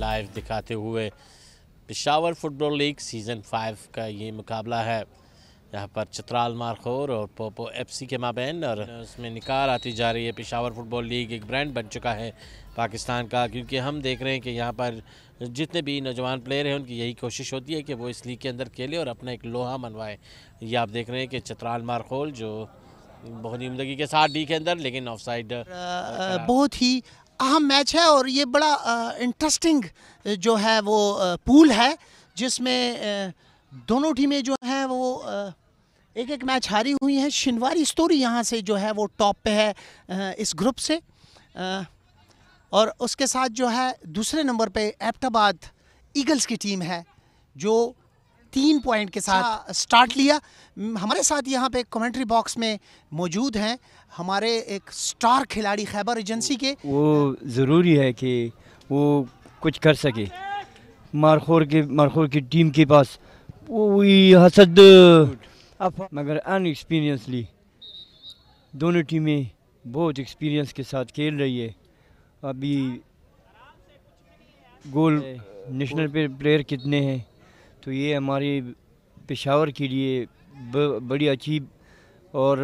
Live दिखाते हुए Peshawar football league season 5 का ये मुकाबला है, यहाँ पर चित्राल मारखोर और पोपो एफसी के माबैन, और उसमें निकार आती जा रही है। पेशावर फुटबॉल लीग एक ब्रांड बन चुका है पाकिस्तान का, क्योंकि हम देख रहे हैं कि यहाँ पर जितने भी नौजवान प्लेयर हैं उनकी यही कोशिश होती है कि वो इस लीग के अंदर खेलें और अपना एक लोहा मनवाएं। ये आप देख रहे हैं कि चित्राल मारखोर जो बहुत ही उम्दगी के साथ लीग के अंदर, लेकिन ऑफसाइड बहुत ही अहम मैच है और ये बड़ा इंटरेस्टिंग जो है वो पूल है जिसमें दोनों टीमें जो हैं वो एक एक मैच हारी हुई हैं। शिनवारी स्टोरी यहाँ से जो है वो टॉप पे है इस ग्रुप से, और उसके साथ जो है दूसरे नंबर पे अब्बोत्ताबाद ईगल्स की टीम है जो 3 पॉइंट के साथ स्टार्ट लिया। हमारे साथ यहाँ पे कमेंट्री बॉक्स में मौजूद हैं हमारे एक स्टार खिलाड़ी खैबर एजेंसी के। वो ज़रूरी है कि वो कुछ कर सके। मारखोर की टीम के पास वही हसद, मगर अनएक्सपीरियंसली दोनों टीमें बहुत एक्सपीरियंस के साथ खेल रही है। अभी गोल नेशनल पे प्लेयर कितने हैं, तो ये हमारे पेशावर के लिए बड़ी अच्छी और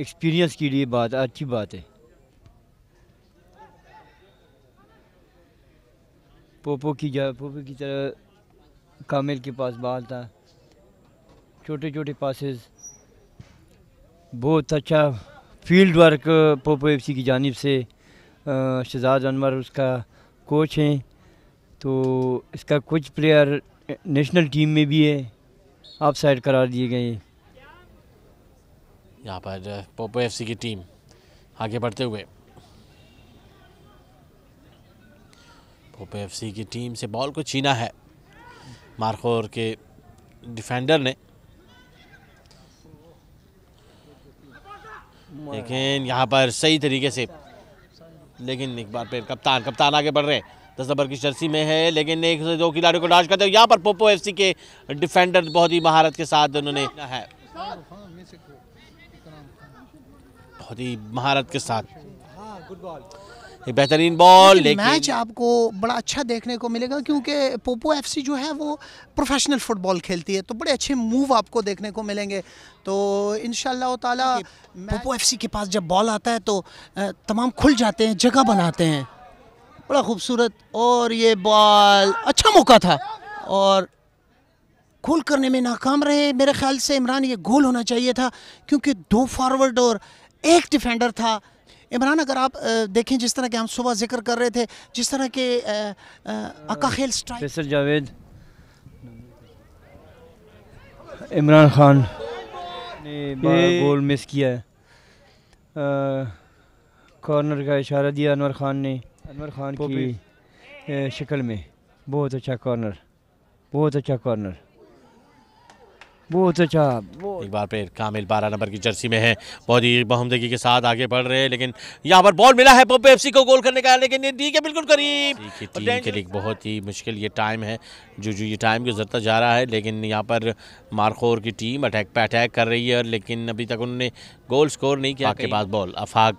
एक्सपीरियंस के लिए अच्छी बात है। पोपो की तरह कामिल के पास बॉल था, छोटे छोटे पासेस, बहुत अच्छा फील्ड वर्क पोपो एफसी की जानिब से। शहजाद अनवर उसका कोच हैं, तो इसका कुछ प्लेयर नेशनल टीम में भी है, ऑफ साइड करार दिए गए। यहाँ पर पोपो एफसी की टीम आगे बढ़ते हुए, पोपो एफसी की टीम से बॉल को छीना है मारखोर के डिफेंडर ने, लेकिन यहाँ पर सही तरीके से, लेकिन एक बार फिर कप्तान आगे बढ़ रहे हैं। 10 नंबर की जर्सी में है, लेकिन 1 से 2 खिलाड़ियों को डांच करते हुए यहाँ पर पोपो एफसी के डिफेंडर बहुत ही महारत के साथ उन्होंने एक बेहतरीन बॉल। लेकिन मैच आपको बड़ा अच्छा देखने को मिलेगा क्योंकि पोपो एफसी जो है वो प्रोफेशनल फुटबॉल खेलती है, तो बड़े अच्छे मूव आपको देखने को मिलेंगे। तो इंशाल्लाह ताला पोपो एफसी के पास जब बॉल आता है तो तमाम खुल जाते हैं, जगह बनाते हैं, बड़ा खूबसूरत। और ये बॉल अच्छा मौका था और गोल करने में नाकाम रहे। मेरे ख्याल से इमरान ये गोल होना चाहिए था क्योंकि 2 फॉरवर्ड और 1 डिफेंडर था। इमरान अगर आप देखें जिस तरह के हम सुबह जिक्र कर रहे थे, जिस तरह के अकाखेल स्ट्राइक जावेद, इमरान खान ने गोल मिस किया है। कॉर्नर का इशारा दिया अनवर खान की शक्ल में, बहुत अच्छा कॉर्नर। एक बार फिर कामिल 12 नंबर की जर्सी में है, बहुत ही बहुमदगी के साथ आगे बढ़ रहे हैं, लेकिन यहाँ पर बॉल मिला है पोपो एफसी को गोल करने का, लेकिन ये दी के बिल्कुल करीब। टीम के लिए बहुत ही मुश्किल ये टाइम है जो ये टाइम गुजरता जा रहा है, लेकिन यहाँ पर मारखोर की टीम अटैक पे अटैक कर रही है, लेकिन अभी तक उन्होंने गोल स्कोर नहीं किया। के बाद बॉल अफाक,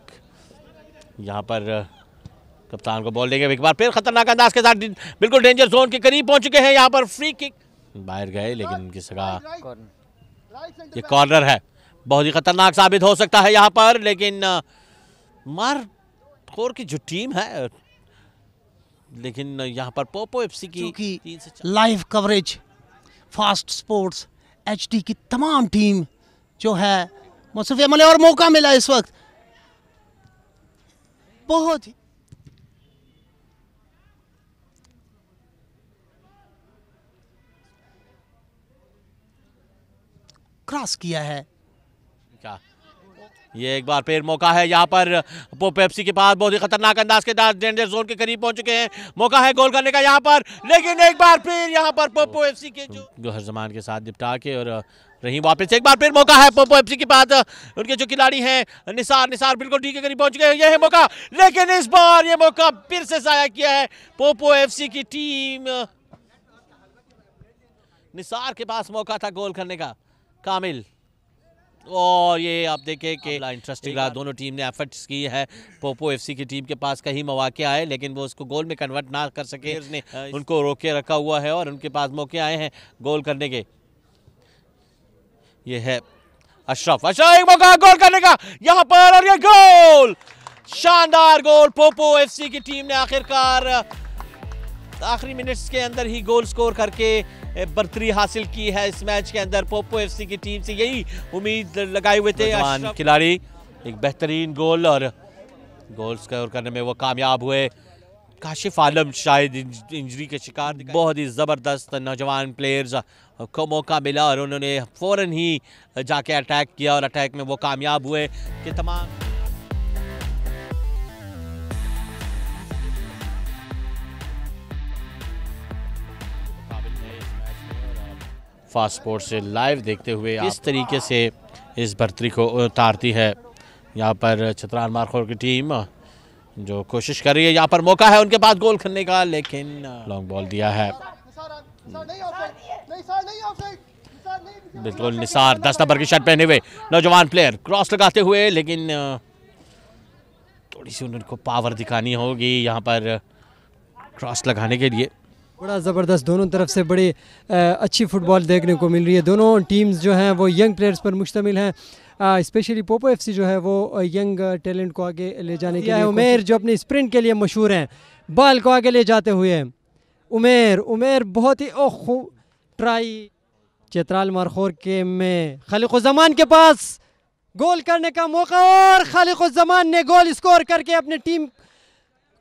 यहाँ पर कप्तान को बॉल देंगे, एक बार फिर खतरनाक अंदाज के साथ बिल्कुल डेंजर जोन के करीब पहुंच चुके हैं। यहाँ पर फ्री किक बाहर गए, लेकिन उनकी सगाह ये कॉर्नर है, बहुत ही खतरनाक साबित हो सकता है यहाँ पर, लेकिन मारखोर की जो टीम है, लेकिन यहाँ पर पोपो एफसी की live coverage fast sports HD की तमाम टीम जो है मसरूफ अमल है, और मौका मिला इस वक्त बहुत ही क्रॉस किया है। ये एक बार फिर मौका है यहाँ पर पोपो एफसी के पास, बहुत ही खतरनाक अंदाज के साथ डेंजर जोन के करीब पहुंच चुके हैं, मौका है गोल करने का यहाँ पर, लेकिन एक बार फिर यहाँ पर पोपो एफसी के जो हर जमान के साथ निपटा के और रही वापस। एक बार फिर मौका है पोपो एफसी के पास, उनके जो खिलाड़ी हैं निसार बिल्कुल ठीक के करीब पहुंच गए, यह है मौका, लेकिन इस बार ये मौका फिर से जाया किया है पोपो एफसी की टीम। निसार के पास मौका था गोल करने का, कामिल और ये आप देखें कि इंटरेस्टिंग रहा, दोनों टीम ने एफर्ट्स की है। पोपो एफसी की टीम के पास कई मौके आए लेकिन वो उसको गोल में कन्वर्ट ना कर सके, उसने उनको रोक के रखा हुआ है और उनके पास मौके आए हैं गोल करने के। ये है अशरफ, अशरफ एक मौका गोल करने का यहाँ पर, और ये गोल, शानदार गोल। पोपो एफसी की टीम ने आखिरकार आखिरी मिनट्स के अंदर ही गोल स्कोर करके बर्तरी हासिल की है इस मैच के अंदर। पोपो एफसी की टीम से यही उम्मीद लगाए हुए थे खिलाड़ी, एक बेहतरीन गोल और गोल स्कोर करने में वो कामयाब हुए। काशिफ आलम शायद इंजरी के शिकार, बहुत ही ज़बरदस्त नौजवान प्लेयर्स को मौका मिला और उन्होंने फ़ौरन ही जाके अटैक किया और अटैक में वो कामयाब हुए कि तमाम। फास्ट स्पोर्ट्स से लाइव देखते हुए इस तरीके से इस भर्ती को उतारती है यहाँ पर चित्राल मारखोर की टीम, जो कोशिश कर रही है। यहाँ पर मौका है उनके पास गोल करने का लेकिन लॉन्ग बॉल दिया है, बिल्कुल निसार 10 नंबर की शर्ट पहने हुए नौजवान प्लेयर क्रॉस लगाते हुए, लेकिन थोड़ी सी उनको पावर दिखानी होगी यहाँ पर क्रॉस लगाने के लिए। बड़ा ज़बरदस्त, दोनों तरफ से बड़ी अच्छी फुटबॉल देखने को मिल रही है। दोनों टीम्स जो हैं वो यंग प्लेयर्स पर मुश्तमिल हैं, स्पेशली पोपो एफसी जो है वो यंग टैलेंट को आगे ले जाने के लिए। उमेर जो अपने स्प्रिंट के लिए मशहूर हैं, बॉल को आगे ले जाते हुए उमेर बहुत ही खूब ट्राई। चित्राल मारखोर के में खलीक़ उज़मान के पास गोल करने का मौका और खलीक़ उज़मान ने गोल स्कोर करके अपनी टीम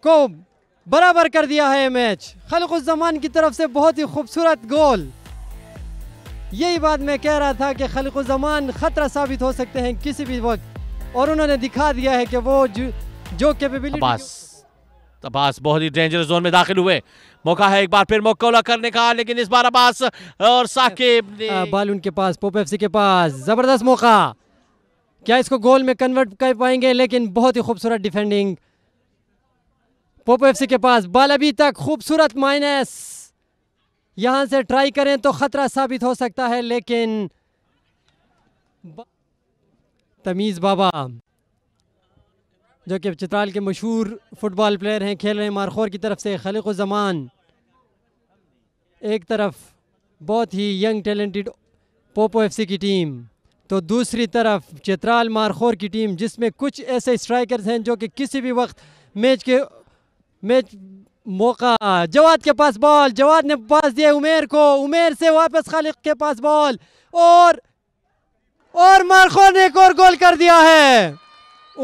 को बराबर कर दिया है मैच। खलीक़ उज़मान की तरफ से बहुत ही खूबसूरत गोल। यही बात मैं कह रहा था कि खलीक़ उज़मान ख़तरा साबित हो सकते हैं किसी भी वक्त और उन्होंने दिखा दिया है कि वो जो कैपेबिलिटी। अब्बास बहुत ही डेंजरस जोन में दाखिल हुए, मौका है एक बार फिर मौका करने का लेकिन इस बार अब्बास और साकिब ने बाल उनके पास, पोपो एफसी के पास ज़बरदस्त मौका। क्या इसको गोल में कन्वर्ट कर पाएंगे? लेकिन बहुत ही खूबसूरत डिफेंडिंग पोपो एफसी के पास, बाल अभी तक खूबसूरत माइनस। यहाँ से ट्राई करें तो ख़तरा साबित हो सकता है लेकिन तमीज़ बाबा जो कि चित्राल के मशहूर फुटबॉल प्लेयर हैं खेल रहे हैं मारखोर की तरफ से। खलीक़ उज़मान एक तरफ बहुत ही यंग टैलेंटेड पोपो एफसी की टीम, तो दूसरी तरफ चित्राल मारखोर की टीम जिसमें कुछ ऐसे स्ट्राइकर्स हैं जो कि किसी भी वक्त मैच मौका। जवाद के पास बॉल, जवाद ने पास दिया उमेर को, उमेर से वापस खालिक के पास बॉल और मारखोर ने एक और गोल कर दिया है।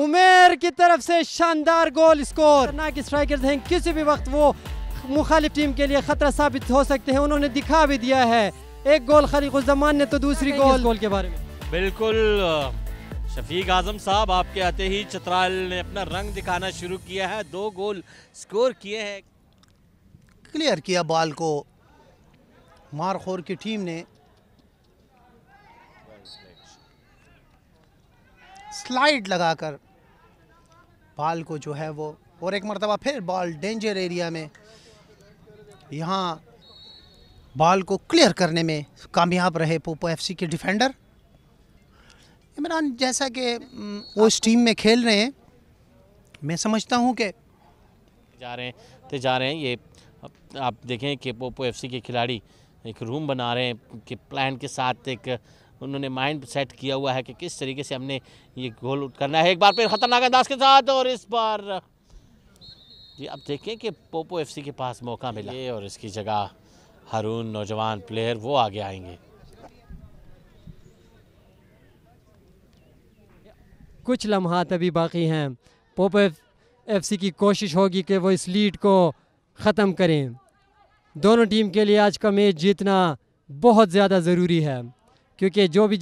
उमेर की तरफ से शानदार गोल स्कोर। ना कि स्ट्राइकर्स हैं, किसी भी वक्त वो मुखालिफ टीम के लिए खतरा साबित हो सकते हैं, उन्होंने दिखा भी दिया है। एक गोल खलीक़ उज़मान ने तो दूसरी गोल के बारे में बिल्कुल। शफीक आज़म साहब आपके आते ही चित्राल ने अपना रंग दिखाना शुरू किया है, 2 गोल स्कोर किए हैं। क्लियर किया बॉल को मारखोर की टीम ने, स्लाइड लगाकर बॉल को जो है वो, और एक मरतबा फिर बॉल डेंजर एरिया में, यहाँ बॉल को क्लियर करने में कामयाब रहे पोपो एफसी के डिफेंडर इमरान। जैसा कि वो इस टीम में खेल रहे हैं, मैं समझता हूँ कि जा रहे हैं। ये आप देखें कि पोपो एफसी के खिलाड़ी एक रूम बना रहे हैं कि प्लान के साथ, एक उन्होंने माइंड सेट किया हुआ है कि किस तरीके से हमने ये गोल करना है। एक बार फिर ख़तरनाक अंदाज के साथ और इस बार ये आप देखें कि पोपो एफसी के पास मौका मिला और इसकी जगह हारून नौजवान प्लेयर वो आगे आएंगे। कुछ लम्हात अभी बाकी हैं, पोपो एफसी की कोशिश होगी कि वो इस लीड को ख़त्म करें। दोनों टीम के लिए आज का मैच जीतना बहुत ज़्यादा ज़रूरी है क्योंकि जो भी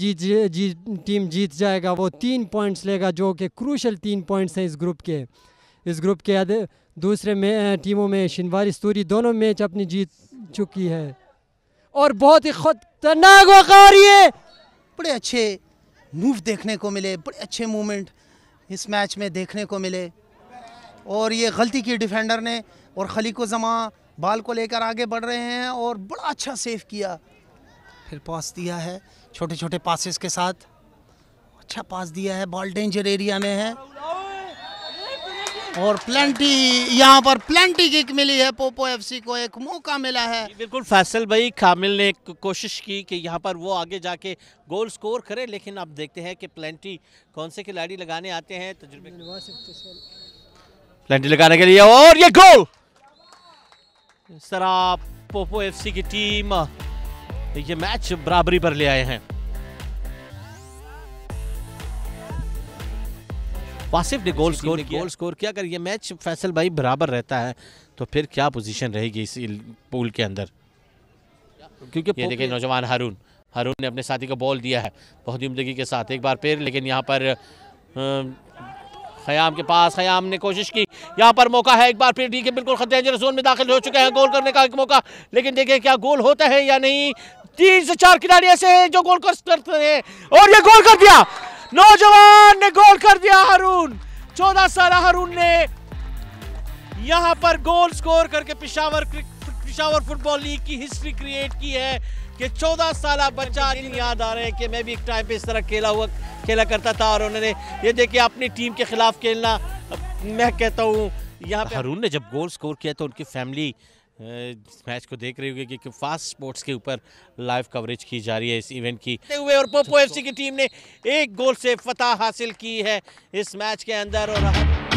टीम जीत जाएगा वो 3 पॉइंट्स लेगा, जो कि क्रूशल 3 पॉइंट्स हैं इस ग्रुप के। दूसरे में टीमों में शिनवारी स्टोरी दोनों मैच अपनी जीत चुकी है और बहुत ही खतरनाक वाक़िए। बड़े अच्छे मूव देखने को मिले, बड़े अच्छे मूवमेंट इस मैच में देखने को मिले और ये गलती की डिफेंडर ने और खलीक़ उज़मान बॉल को लेकर आगे बढ़ रहे हैं और बड़ा अच्छा सेव किया, फिर पास दिया है छोटे छोटे पासेस के साथ अच्छा पास दिया है, बॉल डेंजर एरिया में है और प्लेंटी, यहाँ पर प्लेंटी किक मिली है पोपो एफसी को, एक मौका मिला है। बिल्कुल फैसल भाई, कामिल ने कोशिश की कि यहाँ पर वो आगे जाके गोल स्कोर करे, लेकिन अब देखते हैं कि प्लेंटी कौन से खिलाड़ी लगाने आते हैं तजुर्बे। प्लेंटी लगाने के लिए और ये गोल, इस तरह पोपो एफसी की टीम ये मैच बराबरी पर ले आए हैं। वासिफ ने गोल स्कोर किया। अगर ये मैच फैसल भाई बराबर रहता है तो फिर क्या पोजीशन रहेगी इस पूल के अंदर, क्योंकि ये देखिए नौजवान हारून ने अपने साथी को बॉल दिया है बहुत उम्दगी के साथ एक बार फिर, लेकिन यहाँ पर खयाम के पास, खयाम ने कोशिश की, यहाँ पर मौका है एक बार फिर, ठीक है बिल्कुल खतरे जोन में दाखिल हो चुके हैं, गोल करने का एक मौका, लेकिन देखिए क्या गोल होता है या नहीं। 3 से 4 खिलाड़ी ऐसे हैं जो गोल करते हैं और ये गोल कर दिया, नौजवान ने गोल कर दिया हारून, 14 साल हारून ने यहाँ पर गोल स्कोर करके पेशावर फुटबॉल लीग की हिस्ट्री क्रिएट की है कि 14 साल बच्चा, याद आ रहे हैं कि मैं भी एक टाइम पे इस तरह खेला करता था और उन्होंने ये देखिए अपनी टीम के खिलाफ खेलना। मैं कहता हूँ यहाँ पे हारून ने जब गोल स्कोर किया तो उनकी फैमिली मैच को देख रही होगी क्योंकि फास्ट स्पोर्ट्स के ऊपर लाइव कवरेज की जा रही है इस इवेंट की हुए, और पोपो एफसी की टीम ने 1 गोल से फतह हासिल की है इस मैच के अंदर। और